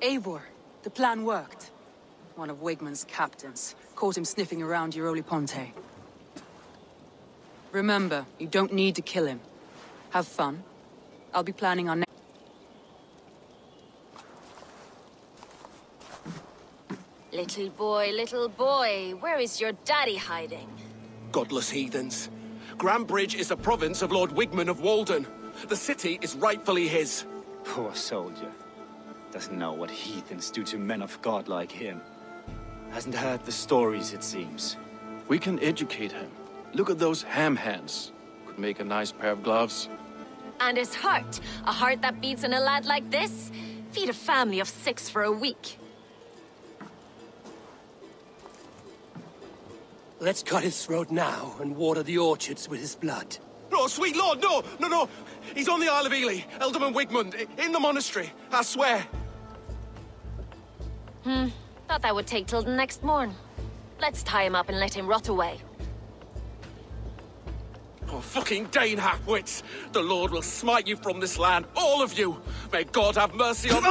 Eivor, the plan worked. One of Wigman's captains. Caught him sniffing around Euroliponte. Remember, you don't need to kill him. Have fun. I'll be planning our next... little boy, where is your daddy hiding? Godless heathens. Grandbridge is the province of Lord Wigman of Walden. The city is rightfully his. Poor soldier. Doesn't know what heathens do to men of God like him. Hasn't heard the stories, it seems. We can educate him. Look at those ham hands. Could make a nice pair of gloves. And his heart. A heart that beats in a lad like this? Feed a family of 6 for a week. Let's cut his throat now and water the orchards with his blood. No, sweet lord, no! No, no! He's on the Isle of Ely, Alderman Wigmund, in the monastery, I swear. Thought that would take till the next morn. Let's tie him up and let him rot away. Oh, fucking Dane, Hapwitz! The Lord will smite you from this land, all of you! May God have mercy on...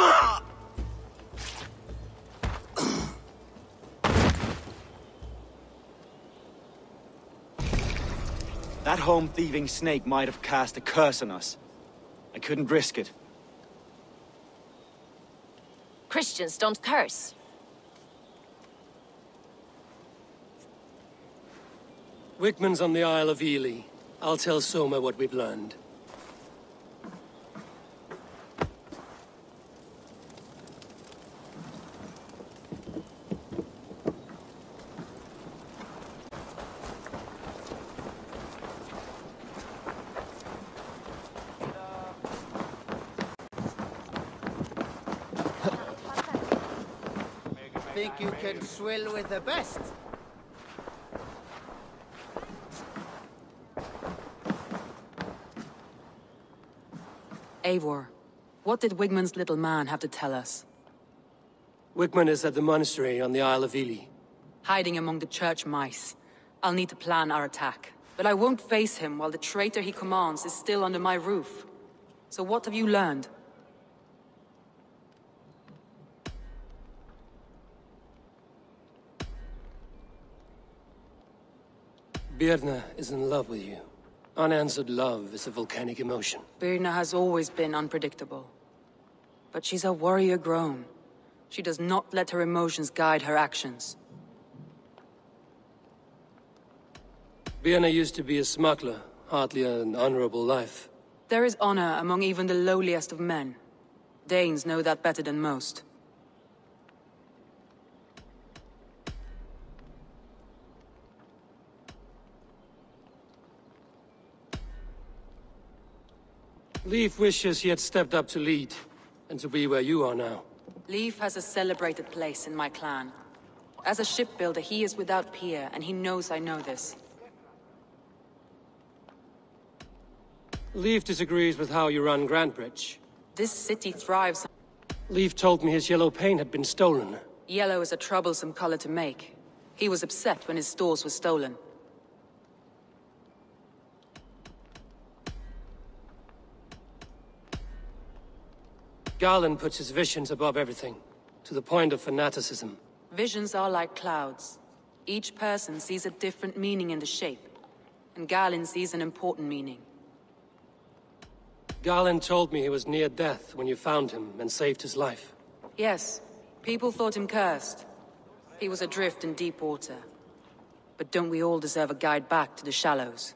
That home-thieving snake might have cast a curse on us. I couldn't risk it. Christians don't curse. Wigman's on the Isle of Ely. I'll tell Soma what we've learned. Think you can swill with the best? Eivor, what did Wigman's little man have to tell us? Wigman is at the monastery on the Isle of Ely. Hiding among the church mice. I'll need to plan our attack. But I won't face him while the traitor he commands is still under my roof. So what have you learned? Birna is in love with you. Unanswered love is a volcanic emotion. Birna has always been unpredictable. But she's a warrior grown. She does not let her emotions guide her actions. Birna used to be a smuggler, hardly an honorable life. There is honor among even the lowliest of men. Danes know that better than most. Leif wishes he had stepped up to lead, and to be where you are now. Leif has a celebrated place in my clan. As a shipbuilder, he is without peer, and he knows I know this. Leif disagrees with how you run Grantebridge. This city thrives... Leif told me his yellow paint had been stolen. Yellow is a troublesome color to make. He was upset when his stores were stolen. Galinn puts his visions above everything, to the point of fanaticism. Visions are like clouds. Each person sees a different meaning in the shape, and Galinn sees an important meaning. Galinn told me he was near death when you found him and saved his life. Yes, people thought him cursed. He was adrift in deep water. But don't we all deserve a guide back to the shallows?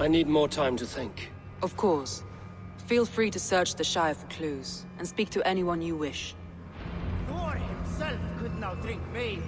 I need more time to think. Of course. Feel free to search the Shire for clues, and speak to anyone you wish. Thor himself could now drink me.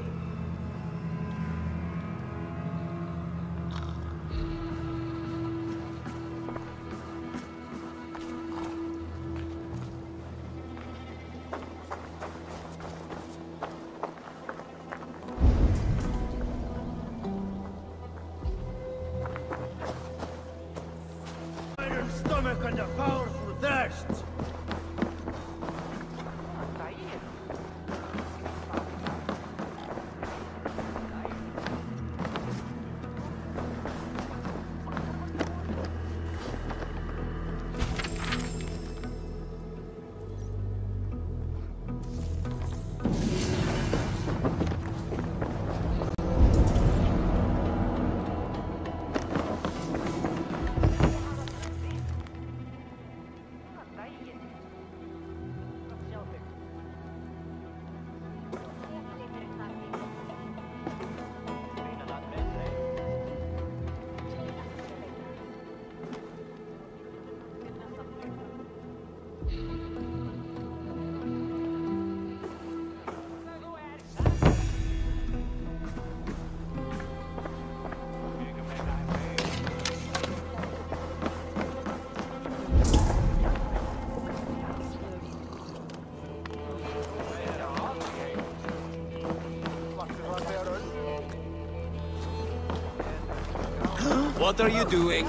What are you doing?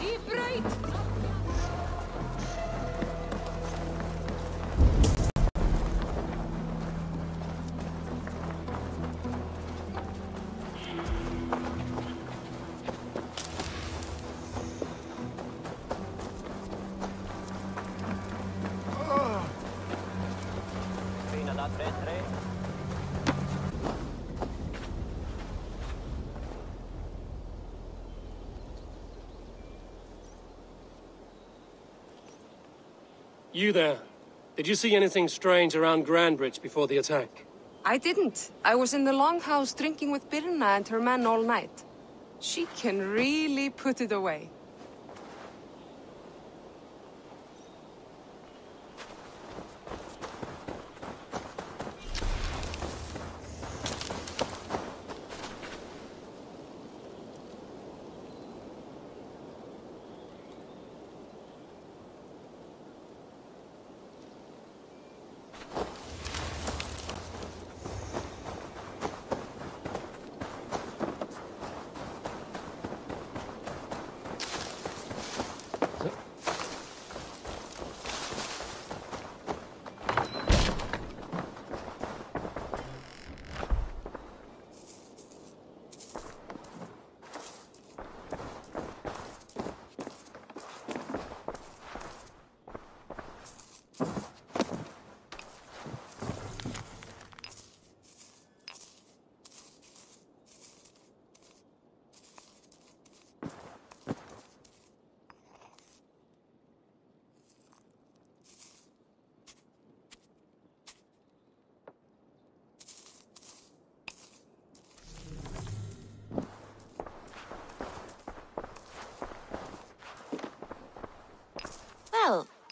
Deep right! You there. Did you see anything strange around Grandbridge before the attack? I didn't. I was in the longhouse drinking with Birna and her men all night. She can really put it away.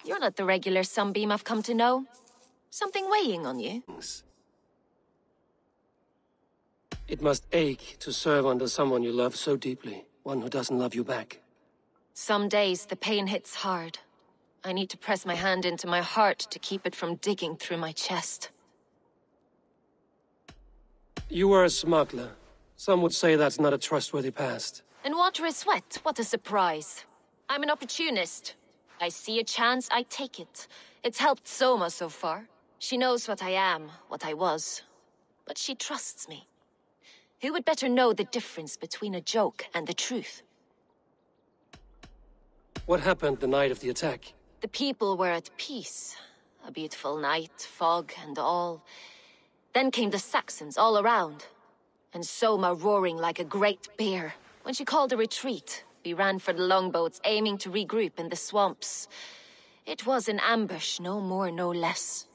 You're not the regular sunbeam I've come to know. Something weighing on you? It must ache to serve under someone you love so deeply, one who doesn't love you back. Some days the pain hits hard. I need to press my hand into my heart to keep it from digging through my chest. You were a smuggler. Some would say that's not a trustworthy past. And water is wet. What a surprise. I'm an opportunist. I see a chance, I take it. It's helped Soma so far. She knows what I am, what I was. But she trusts me. Who would better know the difference between a joke and the truth? What happened the night of the attack? The people were at peace. A beautiful night, fog and all. Then came the Saxons all around. And Soma roaring like a great bear. When she called a retreat, we ran for the longboats, aiming to regroup in the swamps. It was an ambush, no more, no less.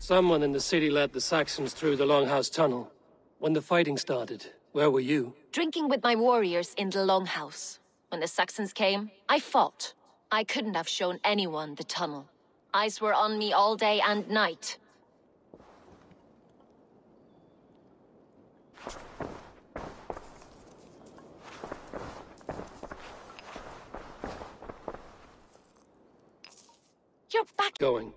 Someone in the city led the Saxons through the Longhouse Tunnel. When the fighting started, where were you? Drinking with my warriors in the Longhouse. When the Saxons came, I fought. I couldn't have shown anyone the tunnel. Eyes were on me all day and night. You're back. Going.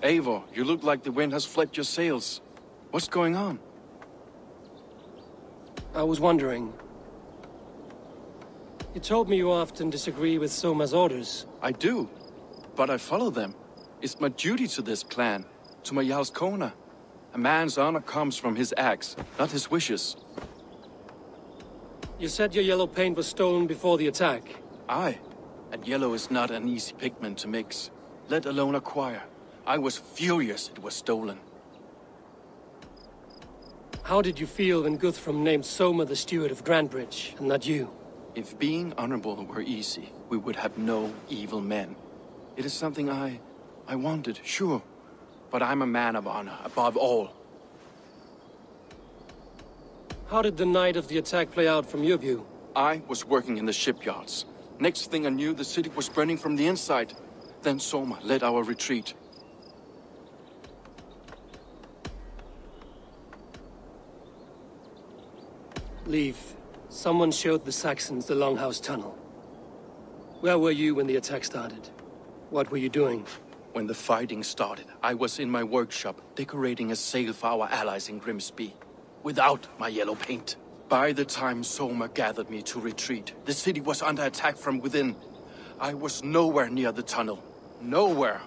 Eivor, you look like the wind has flipped your sails. What's going on? I was wondering. You told me you often disagree with Soma's orders. I do, but I follow them. It's my duty to this clan, to my Jarl's Kona. A man's honor comes from his acts, not his wishes. You said your yellow paint was stolen before the attack. Aye, and yellow is not an easy pigment to mix, let alone acquire. I was furious it was stolen. How did you feel when Guthrum named Soma the steward of Grandbridge, and not you? If being honorable were easy, we would have no evil men. It is something I wanted, sure. But I'm a man of honor, above all. How did the night of the attack play out from your view? I was working in the shipyards. Next thing I knew, the city was burning from the inside. Then Soma led our retreat. Leif, someone showed the Saxons the Longhouse Tunnel. Where were you when the attack started? What were you doing? When the fighting started, I was in my workshop, decorating a sail for our allies in Grimsby, without my yellow paint. By the time Soma gathered me to retreat, the city was under attack from within. I was nowhere near the tunnel. Nowhere.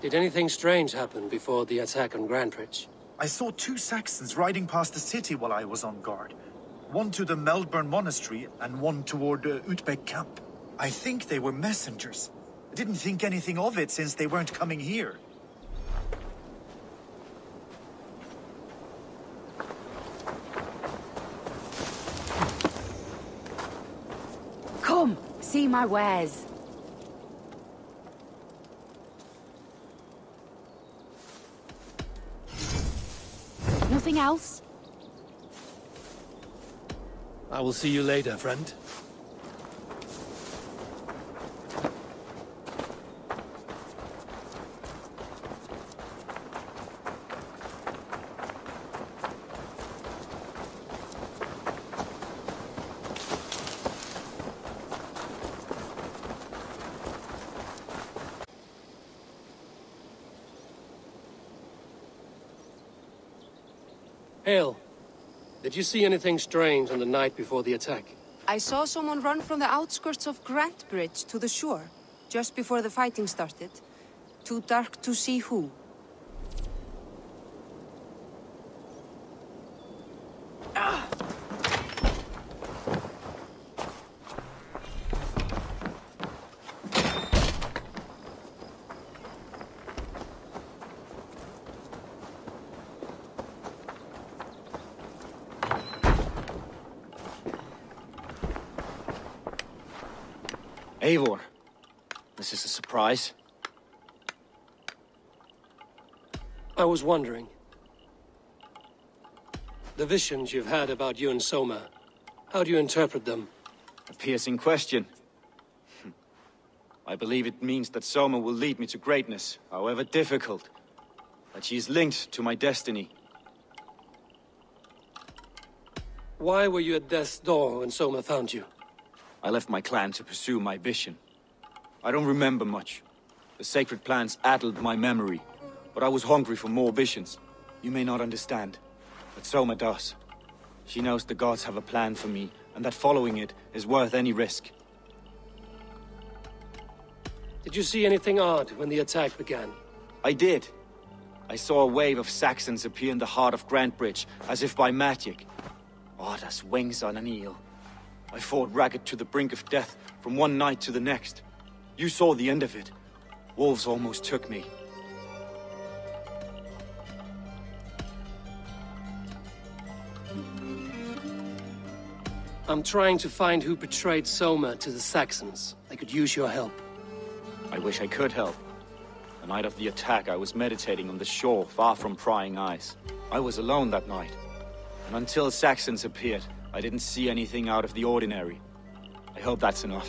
Did anything strange happen before the attack on Grandbridge? I saw two Saxons riding past the city while I was on guard. One to the Melbourne monastery and one toward Utbeck camp. I think they were messengers. I didn't think anything of it since they weren't coming here. Come, see my wares. Nothing else? I will see you later, friend. Hale, did you see anything strange on the night before the attack? I saw someone run from the outskirts of Grantebridge to the shore, just before the fighting started. Too dark to see who. Eivor, this is a surprise. I was wondering. The visions you've had about you and Soma, how do you interpret them? A piercing question. I believe it means that Soma will lead me to greatness, however difficult. That she is linked to my destiny. Why were you at death's door when Soma found you? I left my clan to pursue my vision. I don't remember much. The sacred plans addled my memory, but I was hungry for more visions. You may not understand, but Soma does. She knows the gods have a plan for me, and that following it is worth any risk. Did you see anything odd when the attack began? I did. I saw a wave of Saxons appear in the heart of Grantebridge, as if by magic. Odd as wings on an eel. I fought ragged to the brink of death, from one night to the next. You saw the end of it. Wolves almost took me. I'm trying to find who betrayed Soma to the Saxons. I could use your help. I wish I could help. The night of the attack, I was meditating on the shore, far from prying eyes. I was alone that night. And until Saxons appeared, I didn't see anything out of the ordinary. I hope that's enough.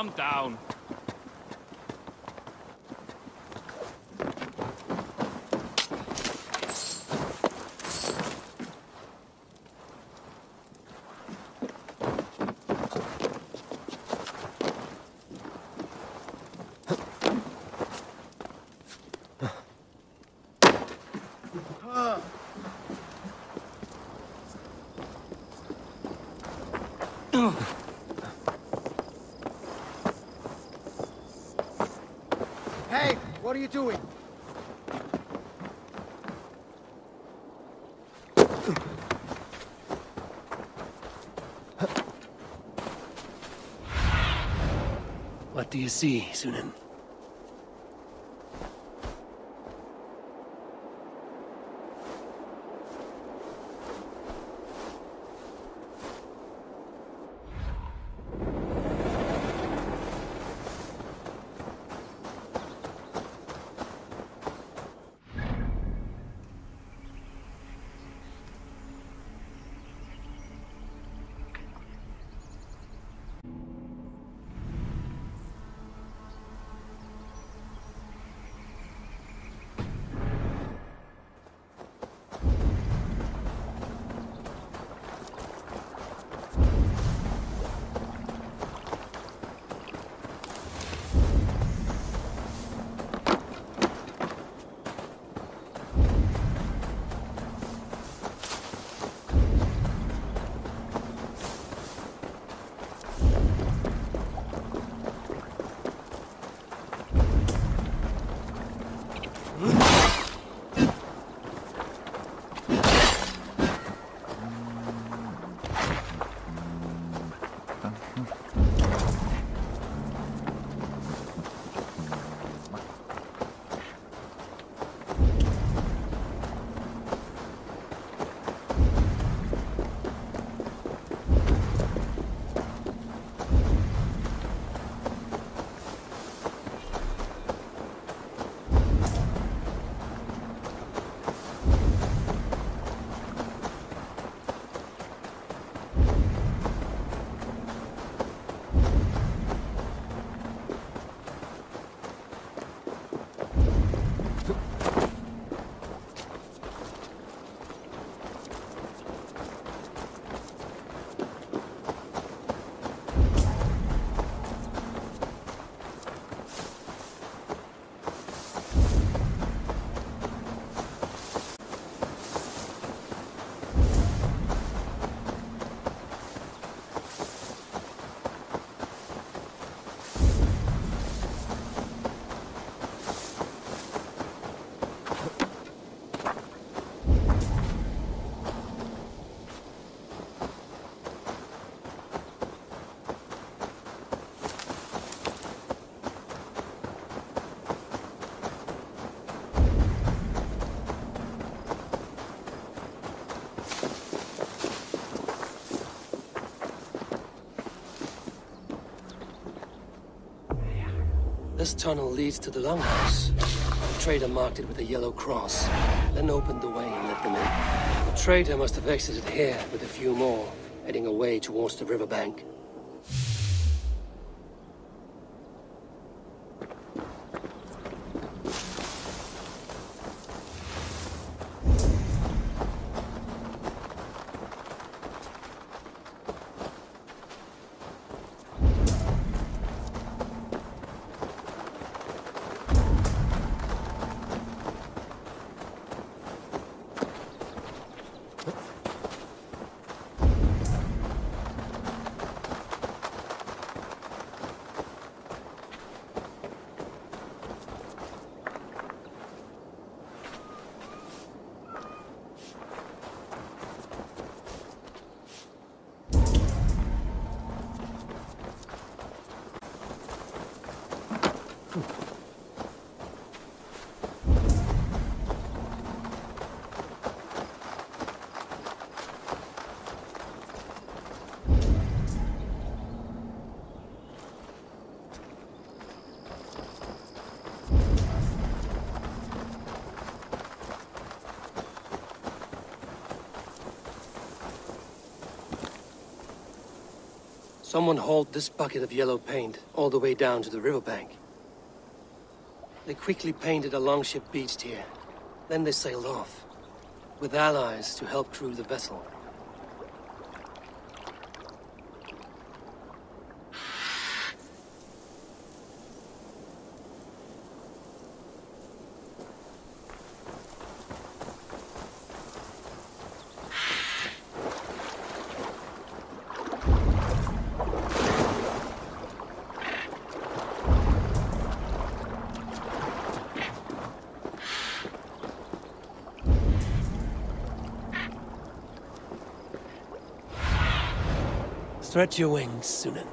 Calm down. What are you doing? What do you see, Sunan? This tunnel leads to the longhouse. The trader marked it with a yellow cross, then opened the way and let them in. The trader must have exited here with a few more, heading away towards the riverbank. Someone hauled this bucket of yellow paint all the way down to the riverbank. They quickly painted a longship beached here. Then they sailed off, with allies to help crew the vessel. Stretch your wings, Sunan.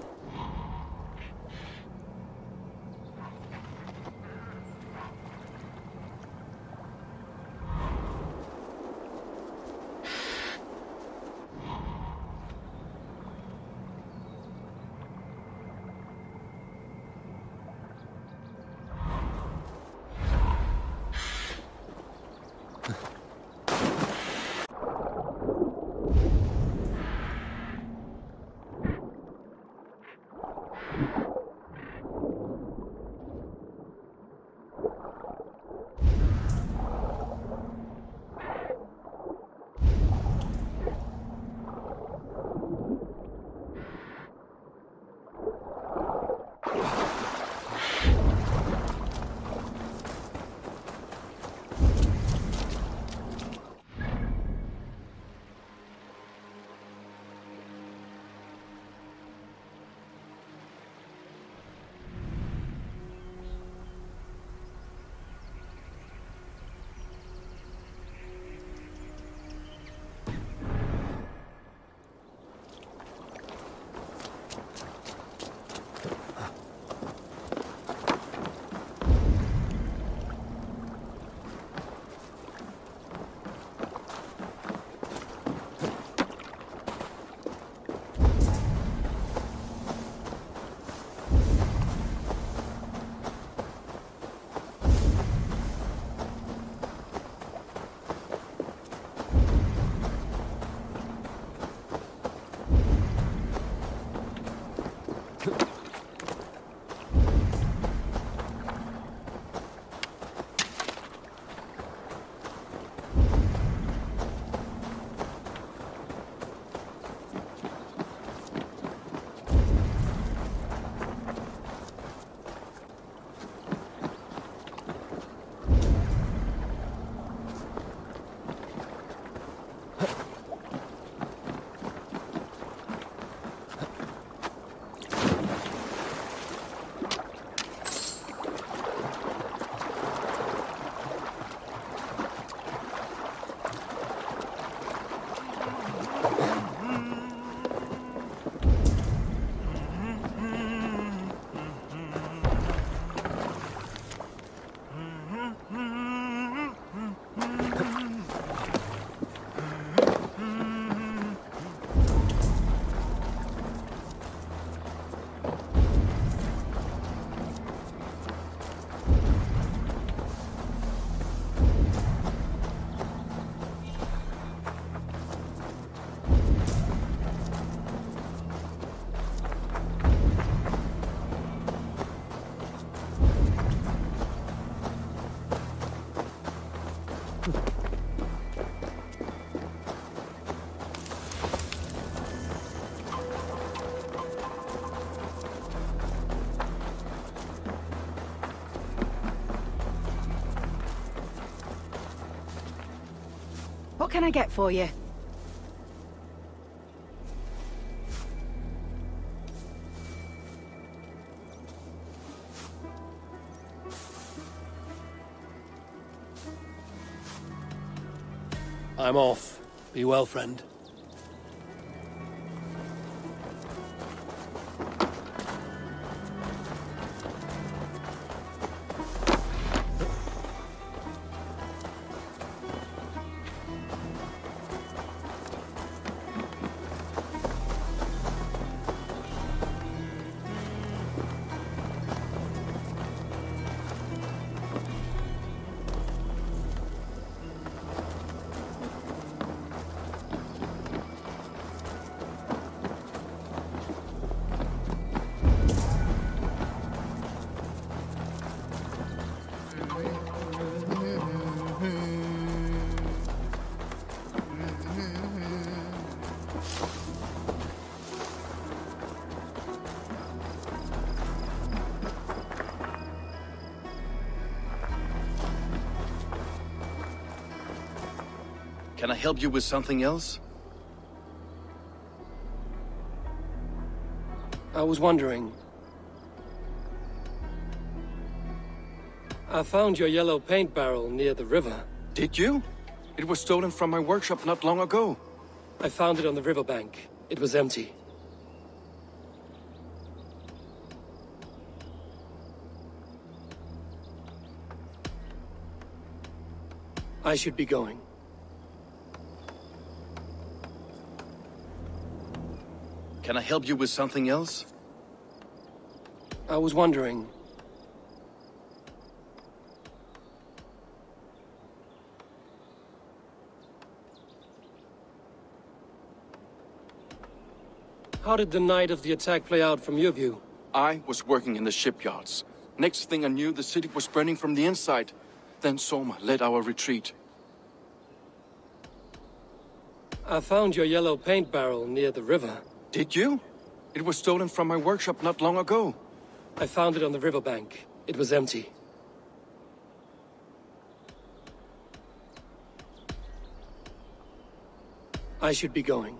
What can I get for you? I'm off. Be well, friend. Can I help you with something else? I was wondering. I found your yellow paint barrel near the river. Did you? It was stolen from my workshop not long ago. I found it on the riverbank. It was empty. I should be going. Can I help you with something else? I was wondering. How did the night of the attack play out from your view? I was working in the shipyards. Next thing I knew, the city was burning from the inside. Then Soma led our retreat. I found your yellow paint barrel near the river. Did you? It was stolen from my workshop not long ago. I found it on the riverbank. It was empty. I should be going.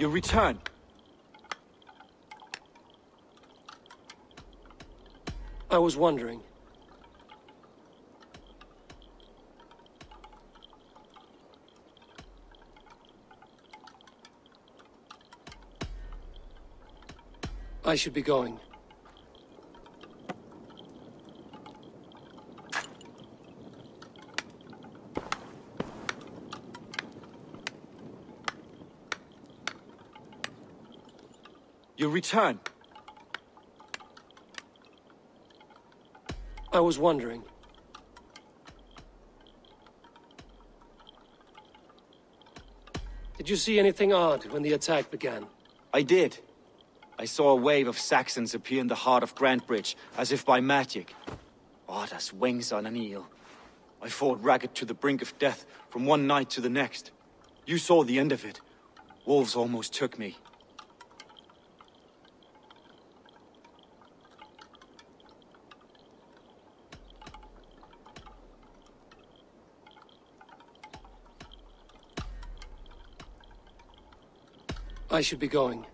You return. I was wondering. I should be going. You return. I was wondering. Did you see anything odd when the attack began? I did. I saw a wave of Saxons appear in the heart of Grandbridge, as if by magic. Odd as wings on an eel. I fought ragged to the brink of death from one night to the next. You saw the end of it. Wolves almost took me. I should be going.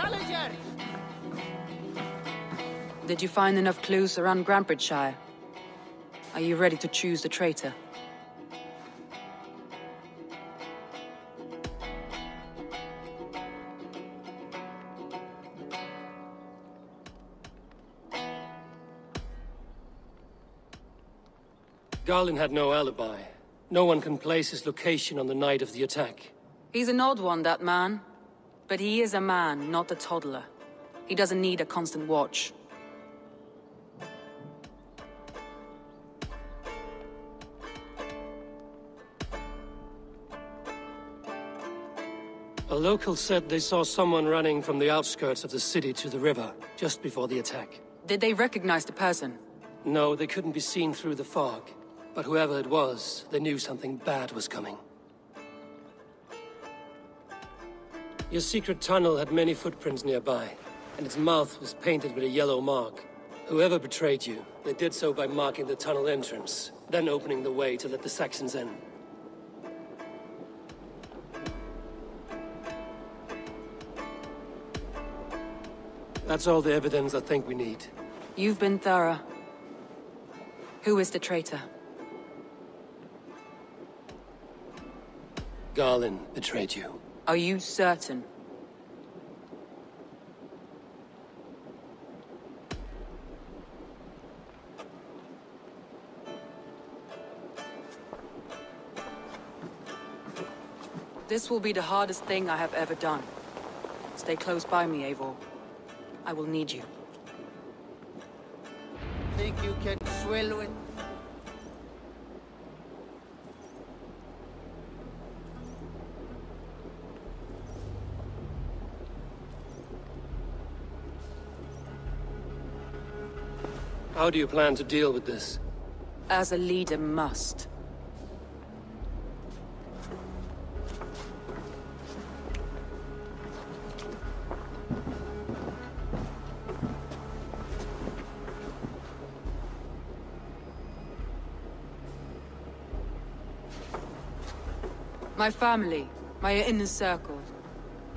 Challenger! Did you find enough clues around Grantebridgescire? Are you ready to choose the traitor? Galinn had no alibi. No one can place his location on the night of the attack. He's an odd one, that man. But he is a man, not a toddler. He doesn't need a constant watch. A local said they saw someone running from the outskirts of the city to the river, just before the attack. Did they recognize the person? No, they couldn't be seen through the fog. But whoever it was, they knew something bad was coming. Your secret tunnel had many footprints nearby, and its mouth was painted with a yellow mark. Whoever betrayed you, they did so by marking the tunnel entrance, then opening the way to let the Saxons in. That's all the evidence I think we need. You've been thorough. Who is the traitor? Galinn betrayed you. Are you certain? This will be the hardest thing I have ever done. Stay close by me, Eivor. I will need you. Think you can swell with... How do you plan to deal with this? As a leader must. My family, my inner circle.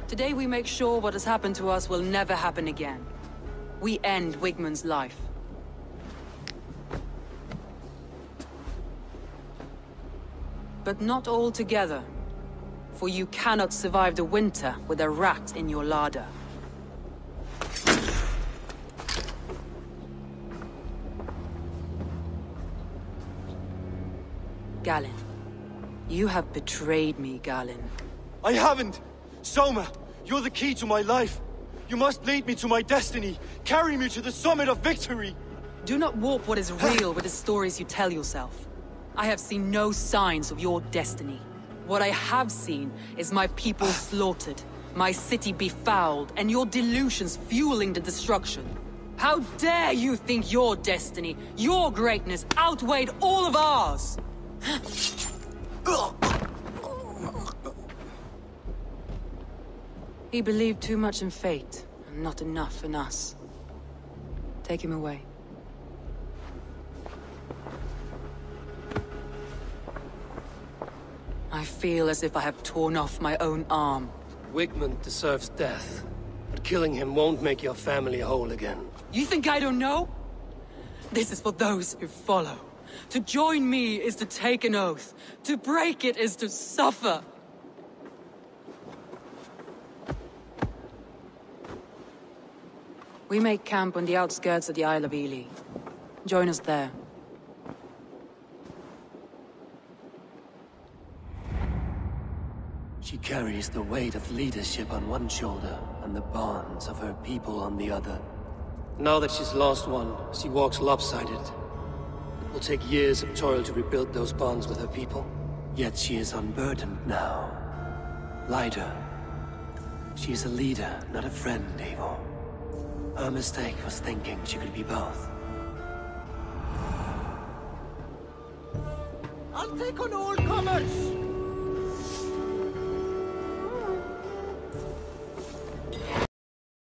Today we make sure what has happened to us will never happen again. We end Wigman's life. But not all together, for you cannot survive the winter with a rat in your larder. Galinn, you have betrayed me, Galinn. I haven't! Soma, you're the key to my life. You must lead me to my destiny, carry me to the summit of victory! Do not warp what is real with the stories you tell yourself. I have seen no signs of your destiny. What I have seen is my people slaughtered, my city befouled, and your delusions fueling the destruction. How dare you think your destiny, your greatness, outweighed all of ours! He believed too much in fate, and not enough in us. Take him away. I feel as if I have torn off my own arm. Wigmund deserves death, but killing him won't make your family whole again. You think I don't know? This is for those who follow. To join me is to take an oath. To break it is to suffer. We make camp on the outskirts of the Isle of Ely. Join us there. She carries the weight of leadership on one shoulder, and the bonds of her people on the other. Now that she's lost one, she walks lopsided. It will take years of toil to rebuild those bonds with her people. Yet she is unburdened now. Lighter. She is a leader, not a friend, Eivor. Her mistake was thinking she could be both. I'll take on all comers!